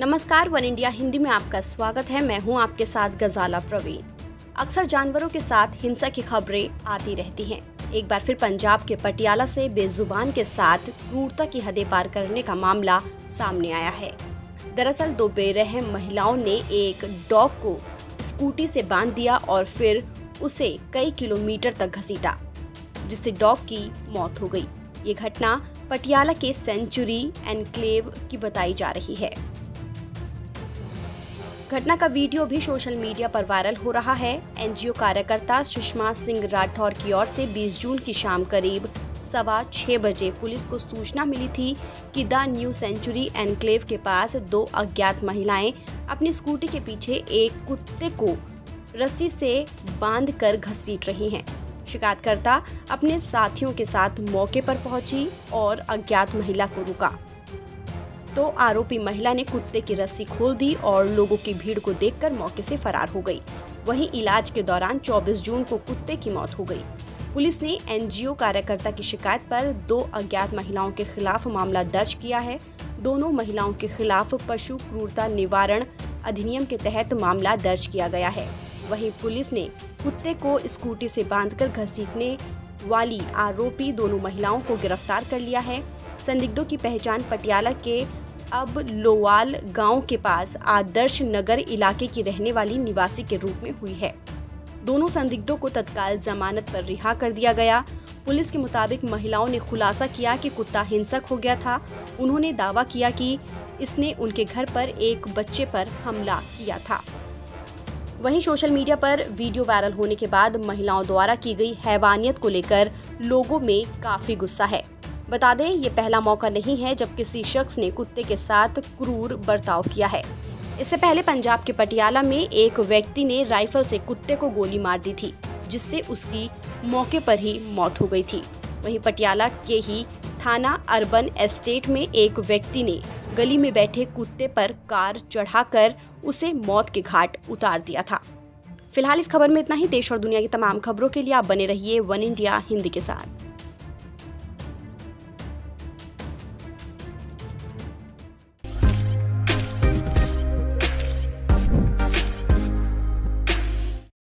नमस्कार, one India Hindi में आपका स्वागत है। मैं हूं आपके साथ गजाला प्रवीण। अक्सर जानवरों के साथ हिंसा की खबरें आती रहती हैं। एक बार फिर पंजाब के पटियाला से बेजुबान के साथ क्रूरता की हदें पार करने का मामला सामने आया है। दरअसल दो बेरहम महिलाओं ने एक डॉग को स्कूटी से बांध दिया और फिर उसे कई किलोमीटर तक घसीटा, जिससे डॉग की मौत हो गई। ये घटना पटियाला के सेंचुरी एनक्लेव की बताई जा रही है। घटना का वीडियो भी सोशल मीडिया पर वायरल हो रहा है। एनजीओ कार्यकर्ता सुषमा सिंह राठौर की ओर से 20 जून की शाम करीब 6:15 बजे पुलिस को सूचना मिली थी कि द न्यू सेंचुरी एनक्लेव के पास दो अज्ञात महिलाएं अपनी स्कूटी के पीछे एक कुत्ते को रस्सी से बांधकर घसीट रही हैं। शिकायतकर्ता अपने साथियों के साथ मौके पर पहुंची और अज्ञात महिला को रुका तो आरोपी महिला ने कुत्ते की रस्सी खोल दी और लोगों की भीड़ को देखकर मौके से फरार हो गई। वहीं इलाज के दौरान 24 जून को कुत्ते की मौत हो गई। पुलिस ने एनजीओ कार्यकर्ता की शिकायत पर दो अज्ञात महिलाओं के खिलाफ मामला दर्ज किया है। दोनों महिलाओं के खिलाफ पशु क्रूरता निवारण अधिनियम के तहत मामला दर्ज किया गया है। वहीं पुलिस ने कुत्ते को स्कूटी से बांधकर घसीटने वाली आरोपी दोनों महिलाओं को गिरफ्तार कर लिया है। संदिग्धों की पहचान पटियाला के अब लोवाल गांव के पास आदर्श नगर इलाके की रहने वाली निवासी के रूप में हुई है। दोनों संदिग्धों को तत्काल जमानत पर रिहा कर दिया गया। पुलिस के मुताबिक महिलाओं ने खुलासा किया कि कुत्ता हिंसक हो गया था। उन्होंने दावा किया कि इसने उनके घर पर एक बच्चे पर हमला किया था। वहीं सोशल मीडिया पर वीडियो वायरल होने के बाद महिलाओं द्वारा की गई हैवानियत को लेकर लोगों में काफ़ी गुस्सा है। बता दें, ये पहला मौका नहीं है जब किसी शख्स ने कुत्ते के साथ क्रूर बर्ताव किया है। इससे पहले पंजाब के पटियाला में एक व्यक्ति ने राइफल से कुत्ते को गोली मार दी थी, जिससे उसकी मौके पर ही मौत हो गई थी। वहीं पटियाला के ही थाना अर्बन एस्टेट में एक व्यक्ति ने गली में बैठे कुत्ते पर कार चढ़ाकर उसे मौत के घाट उतार दिया था। फिलहाल इस खबर में इतना ही। देश और दुनिया की तमाम खबरों के लिए आप बने रहिए वन इंडिया हिंदी के साथ।